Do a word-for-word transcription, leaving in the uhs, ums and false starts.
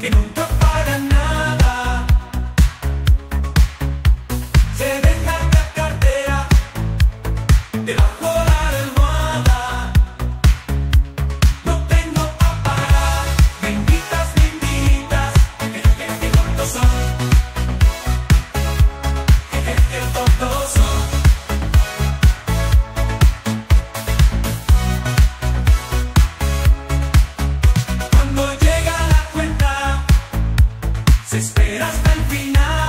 que nunca para nada. Se deja la cartera debajo de la almohada. No tengo pa' parar. Me invitas, me invitas. Jejeje, qué tontos son. Jejeje, qué tontos son. Esperas hasta el final.